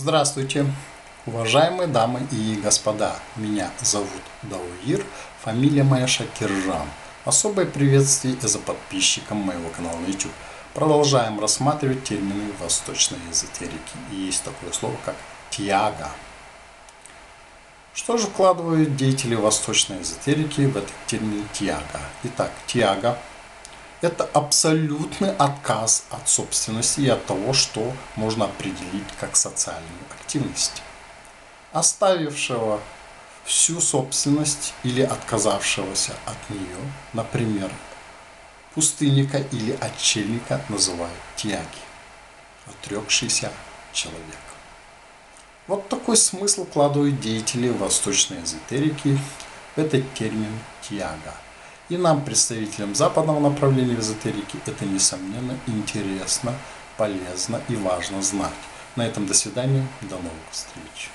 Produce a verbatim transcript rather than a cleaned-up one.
Здравствуйте, уважаемые дамы и господа. Меня зовут Дауир, фамилия моя Шакиржан. Особое приветствие за подписчикам моего канала YouTube. Продолжаем рассматривать термины восточной эзотерики. И есть такое слово, как тьяга. Что же вкладывают деятели восточной эзотерики в этот термин тьяга? Итак, тьяга – это абсолютный отказ от собственности и от того, что можно определить как социальную активность. Оставившего всю собственность или отказавшегося от нее, например, пустынника или отшельника, называют тьяги – отрекшийся человек. Вот такой смысл вкладывают деятели восточной эзотерики в этот термин тьяга. И нам, представителям западного направления в эзотерике, это, несомненно, интересно, полезно и важно знать. На этом до свидания, до новых встреч.